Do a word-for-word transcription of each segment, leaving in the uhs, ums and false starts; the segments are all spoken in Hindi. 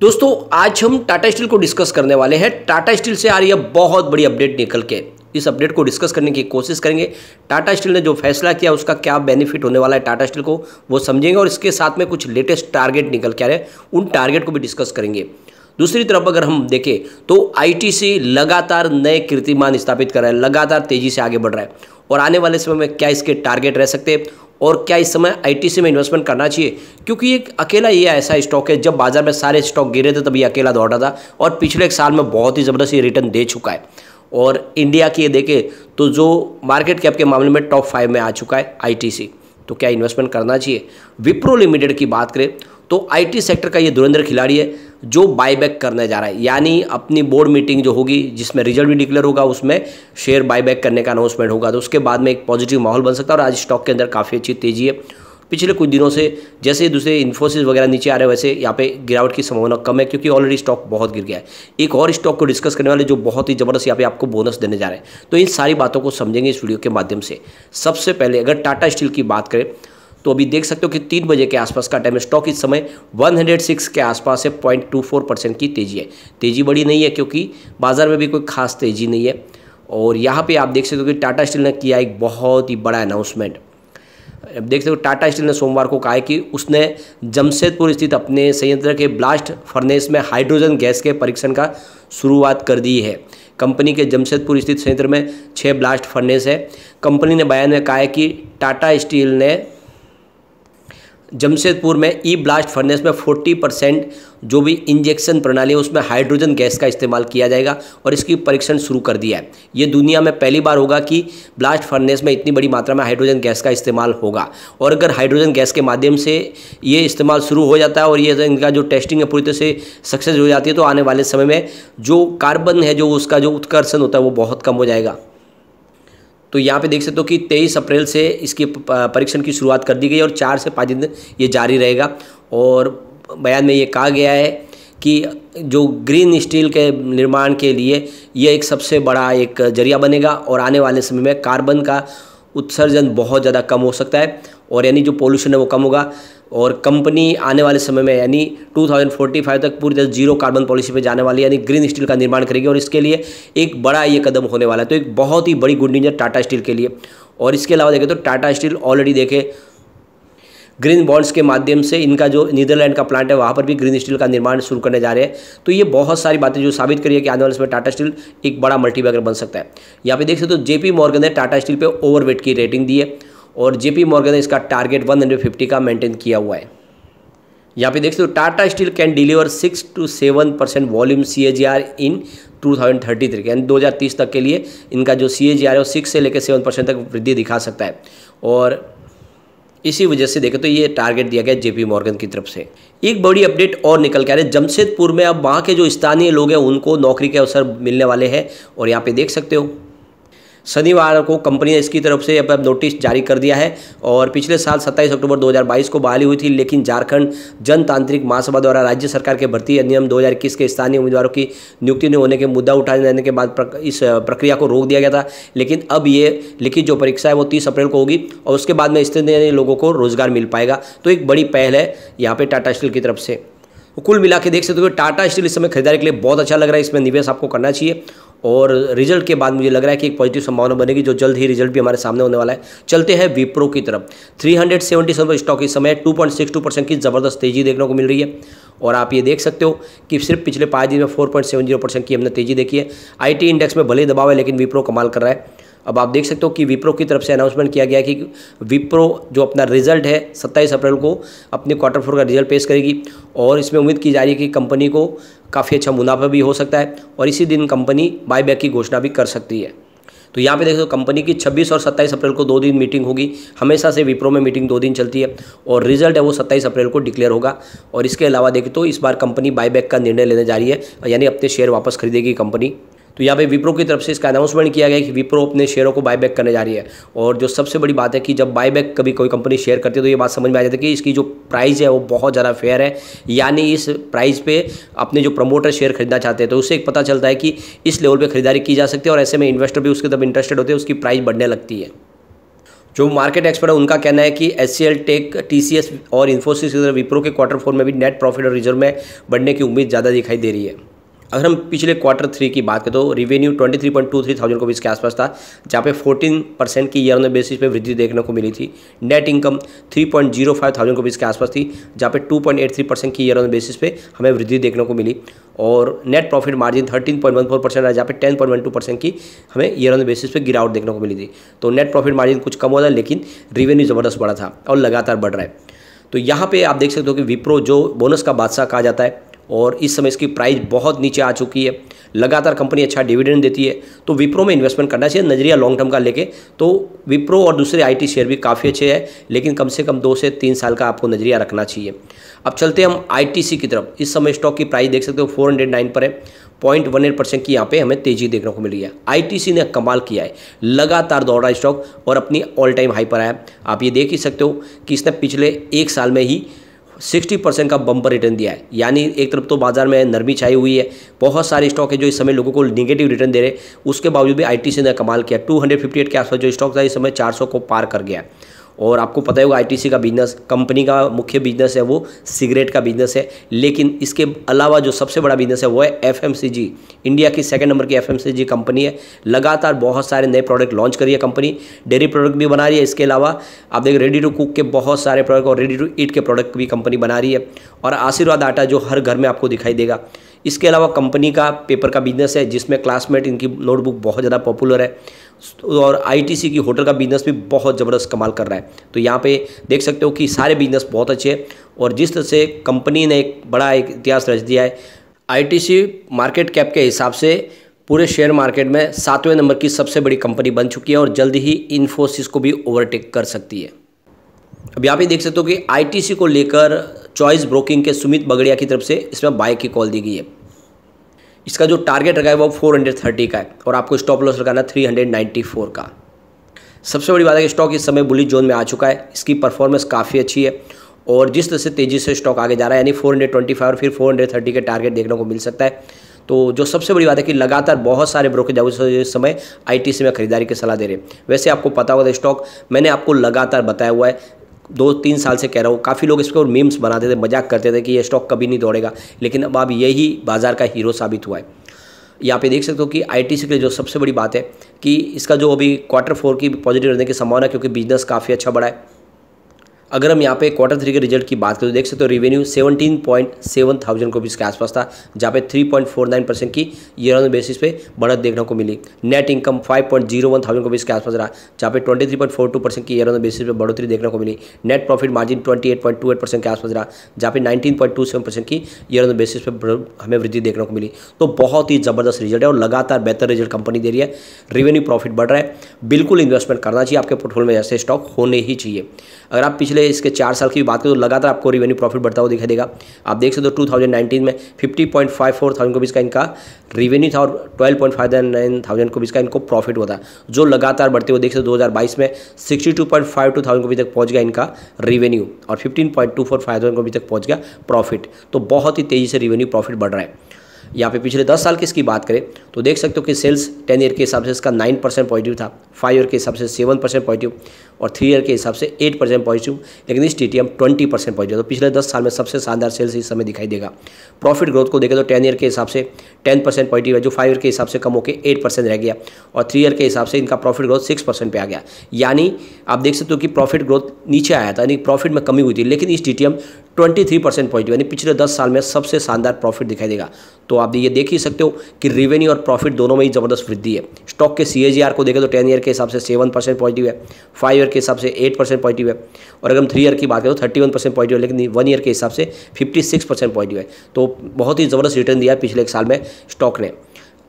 दोस्तों आज हम टाटा स्टील को डिस्कस करने वाले हैं। टाटा स्टील से आ रही है बहुत बड़ी अपडेट निकल के, इस अपडेट को डिस्कस करने की कोशिश करेंगे। टाटा स्टील ने जो फैसला किया उसका क्या बेनिफिट होने वाला है टाटा स्टील को, वो समझेंगे और इसके साथ में कुछ लेटेस्ट टारगेट निकल के आ रहे हैं, उन टारगेट को भी डिस्कस करेंगे। दूसरी तरफ अगर हम देखें तो आईटीसी लगातार नए कीर्तिमान स्थापित कर रहा है, लगातार तेजी से आगे बढ़ रहा है और आने वाले समय में क्या इसके टारगेट रह सकते हैं और क्या इस समय आईटीसी में इन्वेस्टमेंट करना चाहिए, क्योंकि एक अकेला ये ऐसा स्टॉक है, जब बाजार में सारे स्टॉक गिरे थे तब ये अकेला दौड़ रहा था और पिछले एक साल में बहुत ही ज़बरदस्त ये रिटर्न दे चुका है और इंडिया की ये देखें तो जो मार्केट कैप के मामले में टॉप फाइव में आ चुका है आईटीसी। तो क्या इन्वेस्टमेंट करना चाहिए? विप्रो लिमिटेड की बात करें तो आईटी सेक्टर का ये धुरंधर खिलाड़ी है जो बायबैक करने जा रहा है, यानी अपनी बोर्ड मीटिंग जो होगी जिसमें रिजल्ट भी डिक्लेयर होगा उसमें शेयर बायबैक करने का अनाउंसमेंट होगा, तो उसके बाद में एक पॉजिटिव माहौल बन सकता है। और आज स्टॉक के अंदर काफ़ी अच्छी तेजी है, पिछले कुछ दिनों से जैसे दूसरे इन्फोसिस वगैरह नीचे आ रहे हैं वैसे यहाँ पे गिरावट की संभावना कम है क्योंकि ऑलरेडी स्टॉक बहुत गिर गया है। एक और स्टॉक को डिस्कस करने वाले जो बहुत ही ज़बरदस्त यहाँ पे आपको बोनस देने जा रहे हैं, तो इन सारी बातों को समझेंगे इस वीडियो के माध्यम से। सबसे पहले अगर टाटा स्टील की बात करें तो अभी देख सकते हो कि तीन बजे के आसपास का टाइम, स्टॉक इस समय एक सौ छह के आसपास है, पॉइंट टू फोर परसेंट की तेजी है। तेज़ी बड़ी नहीं है क्योंकि बाजार में भी कोई खास तेज़ी नहीं है। और यहाँ पर आप देख सकते हो कि टाटा स्टील ने किया एक बहुत ही बड़ा अनाउंसमेंट। अब देखते हो टाटा स्टील ने सोमवार को कहा है कि उसने जमशेदपुर स्थित अपने संयंत्र के ब्लास्ट फर्नेस में हाइड्रोजन गैस के परीक्षण का शुरुआत कर दी है। कंपनी के जमशेदपुर स्थित संयंत्र में छः ब्लास्ट फर्नेस है। कंपनी ने बयान में कहा है कि टाटा स्टील ने जमशेदपुर में ई ब्लास्ट फर्नेस में चालीस परसेंट जो भी इंजेक्शन प्रणाली है उसमें हाइड्रोजन गैस का इस्तेमाल किया जाएगा और इसकी परीक्षण शुरू कर दिया है। ये दुनिया में पहली बार होगा कि ब्लास्ट फर्नेस में इतनी बड़ी मात्रा में हाइड्रोजन गैस का इस्तेमाल होगा और अगर हाइड्रोजन गैस के माध्यम से ये इस्तेमाल शुरू हो जाता है और ये इनका जो टेस्टिंग है पूरी तरह से सक्सेस हो जाती है तो आने वाले समय में जो कार्बन है जो उसका जो उत्कर्षण होता है वो बहुत कम हो जाएगा। तो यहाँ पे देख सकते हो कि तेईस अप्रैल से इसकी परीक्षण की शुरुआत कर दी गई और चार से पाँच दिन ये जारी रहेगा। और बयान में ये कहा गया है कि जो ग्रीन स्टील के निर्माण के लिए ये एक सबसे बड़ा एक जरिया बनेगा और आने वाले समय में कार्बन का उत्सर्जन बहुत ज़्यादा कम हो सकता है और यानी जो पोल्यूशन है वो कम होगा और कंपनी आने वाले समय में यानी दो हज़ार पैंतालीस तक पूरी तरह जीरो कार्बन पॉलिसी पे जाने वाली है, यानी ग्रीन स्टील का निर्माण करेगी और इसके लिए एक बड़ा ये कदम होने वाला है। तो एक बहुत ही बड़ी गुड न्यूज है टाटा स्टील के लिए। और इसके अलावा देखें तो टाटा स्टील ऑलरेडी देखे ग्रीन बॉन्ड्स के माध्यम से इनका जो नीदरलैंड का प्लांट है वहाँ पर भी ग्रीन स्टील का निर्माण शुरू करने जा रहे हैं। तो ये बहुत सारी बातें जो साबित करिए कि आने वाले समय टाटा स्टील एक बड़ा मल्टीबैगर बन सकता है। यहाँ पे देख सकते हो जे पी मोर्गन ने टाटा स्टील पर ओवरवेट की रेटिंग दी है और जे पी मोर्गन ने इसका टारगेट एक सौ पचास का मेंटेन किया हुआ है। यहाँ पे देख सकते हो Tata steel can deliver six to seven percent volume C A G R in दो हज़ार तैंतीस यानी दो हज़ार तीस तक के लिए इनका जो सी ए जी आर है वो सिक्स से लेकर सेवन परसेंट तक वृद्धि दिखा सकता है और इसी वजह से देखें तो ये टारगेट दिया गया जे पी मोर्गन की तरफ से। एक बड़ी अपडेट और निकल के आ रही है जमशेदपुर में, अब वहाँ के जो स्थानीय लोग हैं उनको नौकरी के अवसर मिलने वाले हैं। और यहाँ पर देख सकते हो शनिवार को कंपनी ने इसकी तरफ से अब नोटिस जारी कर दिया है और पिछले साल सत्ताईस अक्टूबर दो हज़ार बाईस को बहाली हुई थी, लेकिन झारखंड जनतांत्रिक महासभा द्वारा राज्य सरकार के भर्ती अधिनियम दो हज़ार इक्कीस के स्थानीय उम्मीदवारों की नियुक्ति नहीं होने के मुद्दा उठाए जाने के बाद इस प्रक्रिया को रोक दिया गया था। लेकिन अब ये लिखित जो परीक्षा है वो तीस अप्रैल को होगी और उसके बाद में स्थानीय लोगों को रोजगार मिल पाएगा। तो एक बड़ी पहल है यहाँ पर टाटा स्टील की तरफ से। कुल मिला के देख सकते हो टाटा स्टील इस समय खरीदारी के लिए बहुत अच्छा लग रहा है, इसमें निवेश आपको करना चाहिए और रिजल्ट के बाद मुझे लग रहा है कि एक पॉजिटिव संभावना बनेगी जो जल्द ही रिजल्ट भी हमारे सामने होने वाला है। चलते हैं विप्रो की तरफ। तीन सौ सतहत्तर स्टॉक इस समय दो पॉइंट छह दो परसेंट की ज़बरदस्त तेजी देखने को मिल रही है और आप ये देख सकते हो कि सिर्फ पिछले पाँच दिन में चार पॉइंट सात जीरो परसेंट की हमने तेजी देखी है। आईटी इंडेक्स में भले ही दबाव है लेकिन विप्रो कमाल कर रहा है। अब आप देख सकते हो कि विप्रो की तरफ से अनाउंसमेंट किया गया है कि विप्रो जो अपना रिजल्ट है सत्ताईस अप्रैल को अपने क्वार्टर फोर का रिजल्ट पेश करेगी और इसमें उम्मीद की जा रही है कि कंपनी को काफ़ी अच्छा मुनाफा भी हो सकता है और इसी दिन कंपनी बायबैक की घोषणा भी कर सकती है। तो यहाँ पे देखो कंपनी की छब्बीस और सत्ताईस अप्रैल को दो दिन मीटिंग होगी, हमेशा से विप्रो में मीटिंग दो दिन चलती है और रिजल्ट है वो सत्ताईस अप्रैल को डिक्लेयर होगा। और इसके अलावा देखें तो इस बार कंपनी बायबैक का निर्णय लेने जा रही है, यानी अपने शेयर वापस खरीदेगी कंपनी। तो यहाँ पे विप्रो की तरफ से इसका अनाउंसमेंट किया गया कि विप्रो अपने शेयरों को बायबैक करने जा रही है। और जो सबसे बड़ी बात है कि जब बायबैक कभी कोई कंपनी शेयर करती है तो ये बात समझ में आ जाती है कि इसकी जो प्राइस है वो बहुत ज़्यादा फेयर है, यानी इस प्राइस पे अपने जो प्रमोटर शेयर खरीदना चाहते हैं तो उससे एक पता चलता है कि इस लेवल पर खरीदारी की जा सकती है और ऐसे में इन्वेस्टर भी उसकी तरफ इंटरेस्टेड होते हैं, उसकी प्राइस बढ़ने लगती है। जो मार्केट एक्सपर्ट है उनका कहना है कि S C L tech, T C S और इन्फोसिस विप्रो के क्वार्टर फोर में भी नेट प्रॉफिट और रिजर्व में बढ़ने की उम्मीद ज़्यादा दिखाई दे रही है। अगर हम पिछले क्वार्टर थ्री की बात करें तो revenue twenty three point two three thousand crore के आसपास था, जहाँ पे फोर्टीन परसेंट की ईयर ऑन बेसिस पे वृद्धि देखने को मिली थी। Net income three point zero five thousand crore के आसपास थी, जहाँ पे two point eight three percent की ईयर ऑन बेसिस पे हमें वृद्धि देखने को मिली। और net profit margin thirteen point one four percent रहा, जहाँ पे ten point one two percent की हमें ईयर ऑन बेसिस पे गिरावट देखने को मिली थी। तो नेट प्रॉफिट मार्जिन कुछ कम हो रहा है, लेकिन रेवेन्यू ज़बरदस्त बढ़ा था और लगातार बढ़ रहा है। तो यहाँ पे आप देख सकते हो कि विप्रो जो बोनस का बादशाह कहा जाता है और इस समय इसकी प्राइस बहुत नीचे आ चुकी है, लगातार कंपनी अच्छा डिविडेंड देती है, तो विप्रो में इन्वेस्टमेंट करना चाहिए नजरिया लॉन्ग टर्म का लेके। तो विप्रो और दूसरे आईटी शेयर भी काफ़ी अच्छे हैं, लेकिन कम से कम दो से तीन साल का आपको नजरिया रखना चाहिए। अब चलते हम आईटीसी की तरफ। इस समय स्टॉक की प्राइस देख सकते हो फोर हंड्रेड नाइन पर है, पॉइंट वन एट परसेंट की यहाँ पे हमें तेजी देखने को मिली है। आईटीसी ने कमाल किया है, लगातार दौड़ रहा है स्टॉक और अपनी ऑल टाइम हाई पर आया। आप ये देख ही सकते हो कि इसने पिछले एक साल में ही साठ परसेंट का बम्पर रिटर्न दिया है, यानी एक तरफ तो बाजार में नरमी छाई हुई है, बहुत सारे स्टॉक है जो इस समय लोगों को नेगेटिव रिटर्न दे रहे, उसके बावजूद भी आईटीसी ने कमाल किया। दो सौ अट्ठावन के आसपास जो स्टॉक था इस समय चार सौ को पार कर गया। और आपको पता होगा आईटीसी का बिजनेस, कंपनी का मुख्य बिजनेस है वो सिगरेट का बिजनेस है, लेकिन इसके अलावा जो सबसे बड़ा बिजनेस है वो है एफएमसीजी। इंडिया की सेकंड नंबर की एफएमसीजी कंपनी है, लगातार बहुत सारे नए प्रोडक्ट लॉन्च करी है कंपनी, डेयरी प्रोडक्ट भी बना रही है। इसके अलावा आप देख रेडी टू कुक के बहुत सारे प्रोडक्ट और रेडी टू ईट के प्रोडक्ट भी कंपनी बना रही है, और आशीर्वाद आटा जो हर घर में आपको दिखाई देगा। इसके अलावा कंपनी का पेपर का बिजनेस है, जिसमें क्लासमेट इनकी नोटबुक बहुत ज़्यादा पॉपुलर है, और आईटीसी की होटल का बिजनेस भी बहुत ज़बरदस्त कमाल कर रहा है। तो यहाँ पे देख सकते हो कि सारे बिजनेस बहुत अच्छे हैं, और जिस तरह से कंपनी ने एक बड़ा एक इतिहास रच दिया है। आईटीसी मार्केट कैप के हिसाब से पूरे शेयर मार्केट में सातवें नंबर की सबसे बड़ी कंपनी बन चुकी है, और जल्द ही इन्फोसिस को भी ओवरटेक कर सकती है। अब यहाँ पे देख सकते हो कि आईटीसी को लेकर चॉइस ब्रोकिंग के सुमित बगड़िया की तरफ से इसमें बाय की कॉल दी गई है। इसका जो टारगेट रखा है वो चार सौ तीस का है, और आपको स्टॉप लॉस लगाना तीन सौ चौरानवे का। सबसे बड़ी बात है कि स्टॉक इस समय बुलिश जोन में आ चुका है, इसकी परफॉर्मेंस काफ़ी अच्छी है, और जिस तरह से तेज़ी से स्टॉक आगे जा रहा है, यानी चार सौ पच्चीस और फिर चार सौ तीस के टारगेट देखने को मिल सकता है। तो जो सबसे बड़ी बात है कि लगातार बहुत सारे ब्रोकरेज हाउस इस समय आईटीसी में खरीदारी की सलाह दे रहे हैं। वैसे आपको पता होगा स्टॉक मैंने आपको लगातार बताया हुआ है, दो तीन साल से कह रहा हूँ, काफ़ी लोग इसके और मीम्स बनाते थे, मजाक करते थे कि ये स्टॉक कभी नहीं दौड़ेगा, लेकिन अब आप यही बाजार का हीरो साबित हुआ है। यहाँ पे देख सकते हो कि आईटीसी के लिए जो सबसे बड़ी बात है कि इसका जो अभी क्वार्टर फोर की पॉजिटिव रहने की संभावना, क्योंकि बिजनेस काफ़ी अच्छा बढ़ा है। अगर हम यहाँ पे क्वार्टर थ्री के रिजल्ट की बात करें तो देख सकते हो revenue seventeen point seven thousand crore के आसपास था, जहाँ पे three point four nine percent की ईयर ऑन बेसिस पे बढ़त देखने को मिली। Net income five point zero one thousand crore के आसपास रहा, जहाँ पे twenty three point four two percent की ईयर ऑन बेसिस पे बढ़ोतरी देखने को मिली। Net profit margin twenty eight point two eight percent के आसपास रहा, जहाँ पे nineteen point two seven percent की ईयर ऑन बेसिस पे हमें वृद्धि देखने को मिली। तो बहुत ही ज़बरदस्त रिजल्ट है, और लगातार बेहतर रिजल्ट कंपनी दे रही है, रेवेन्यू प्रॉफिट बढ़ रहा है। बिल्कुल इन्वेस्टमेंट करना चाहिए, आपके पोर्टफोलियो में ऐसे स्टॉक होने ही चाहिए। अगर आप इसके चार साल की बात करें तो लगातार आपको रेवेन्यू प्रॉफिट बढ़ता हुआ दिखाई देगा। आप देख सकते हो दो हज़ार उन्नीस में पचास पॉइंट चौवन हज़ार करोड़ का इनका रेवेन्यू था, और बारह पॉइंट पाँच नौ हज़ार करोड़ का इनको प्रॉफिट हुआ था, जो लगातार बढ़ते हुए देख सकते हो दो हज़ार बाईस में बासठ पॉइंट पाँच दो हज़ार करोड़ तक पहुंच गया इनका रेवेन्यू, और पंद्रह पॉइंट दो चार हज़ार करोड़ तक पहुंच गया प्रॉफिट। तो बहुत ही तेज़ी से रेवेन्यू प्रॉफिट बढ़ रहा है। यहाँ पे पिछले दस साल की इसकी बात करें तो देख सकते हो कि सेल्स टेन ईयर के हिसाब से इसका नाइन परसेंट पॉजिटिव था, फाइव ईयर के हिसाब से सेवन परसेंट पॉजिटिव, और थ्री ईयर के हिसाब से एट परसेंट पॉजिटिव, लेकिन इस T T M twenty percent positive. तो पिछले दस साल में सबसे शानदार सेल्स इस समय दिखाई देगा। प्रॉफिट ग्रोथ को देखें तो टेन ईयर के हिसाब से टेन परसेंट पॉजिटिव है, जो फाइव ईयर के हिसाब से कम होकर एट परसेंट रह गया, और थ्री ईयर के हिसाब से इनका प्रॉफिट ग्रोथ सिक्स परसेंट पर आ गया। यानी आप देख सकते हो कि प्रॉफिट ग्रोथ नीचे आया था, यानी प्रॉफिट में कमी हुई थी, लेकिन इस T T M twenty three percent positive, यानी पिछले दस साल में सबसे शानदार प्रॉफिट दिखाई देगा। तो आप ये देख ही सकते हो कि रेवेन्यू और प्रॉफिट दोनों में ही ज़बरदस्त वृद्धि है। स्टॉक के सीएजीआर को देखें तो टेन ईयर के हिसाब से सेवन परसेंट पॉजिटिव है, फाइव ईयर के हिसाब से एट परसेंट पॉजिटिव है, और अगर हम थ्री ईयर की बात करें तो थर्टी वन परसेंट पॉजिटिव है, लेकिन वन ईयर के हिसाब से फिफ्टी सिक्स परसेंट पॉजिटिव है। तो बहुत ही ज़बरदस्त रिटर्न दिया पिछले एक साल में स्टॉक ने।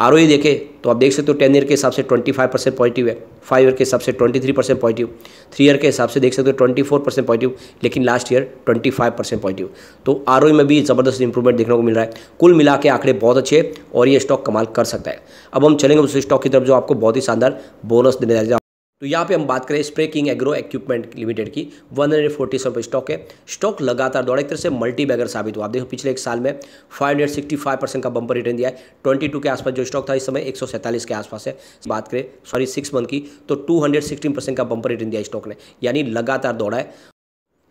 आर ओ ई देखे तो आप देख सकते हो टेन ईयर के हिसाब से ट्वेंटी फाइव परसेंट पॉजिटिव है, फाइव ईयर के हिसाब से twenty three percent positive, three year के हिसाब से देख सकते हो ट्वेंटी फोर परसेंट पॉजिटिव, लेकिन last year twenty five percent positive. तो आर ओ ई में भी ज़बरदस्त इंप्रूवमेंट देखने को मिल रहा है। कुल मिला के आंकड़े बहुत अच्छे हैं, और ये स्टॉक कमाल कर सकता है। अब हम चलेंगे उस स्टॉक की तरफ जो आपको बहुत ही शानदार बोनस देने जा रहा है। तो यहाँ पे हम बात करें spray king agro equipment limited की, वन हंड्रेड फोर्टी रुपये स्टॉक है। स्टॉक लगातार दौड़ा, एक तरह से मल्टी बैगर साबित हुआ। आप देखो पिछले एक साल में five hundred sixty five percent का बंपर रिटर्न दिया है। ट्वेंटी टू के आसपास जो स्टॉक था इस समय एक सौ सैंतालीस के आसपास है। बात करें सॉरी सिक्स मंथ की तो टू हंड्रेड सिक्सटीन परसेंट का बंपर रिटर्न दिया स्टॉक ने, यानी लगातार दौड़ा है।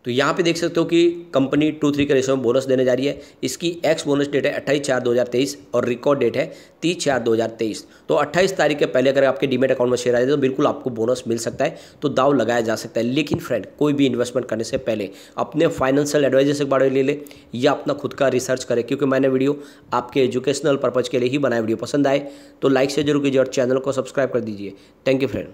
तो यहाँ पे देख सकते हो कि कंपनी टू थ्री के रेशो में बोनस देने जा रही है। इसकी एक्स बोनस डेट है अट्ठाईस चार दो हज़ार तेईस और रिकॉर्ड डेट है तीस चार दो हज़ार तेईस तो अट्ठाईस तारीख के पहले अगर आपके डीमेट अकाउंट में शेयर आ जाए तो बिल्कुल आपको बोनस मिल सकता है, तो दाव लगाया जा सकता है। लेकिन फ्रेंड, कोई भी इन्वेस्टमेंट करने से पहले अपने फाइनेंशियल एडवाइजर से एक बार ले ले या अपना खुद का रिसर्च करें, क्योंकि मैंने वीडियो आपके एजुकेशनल पर्पज़ के लिए ही बनाया। वीडियो पसंद आए तो लाइक से जरूर कीजिए और चैनल को सब्सक्राइब कर दीजिए। Thank you friend.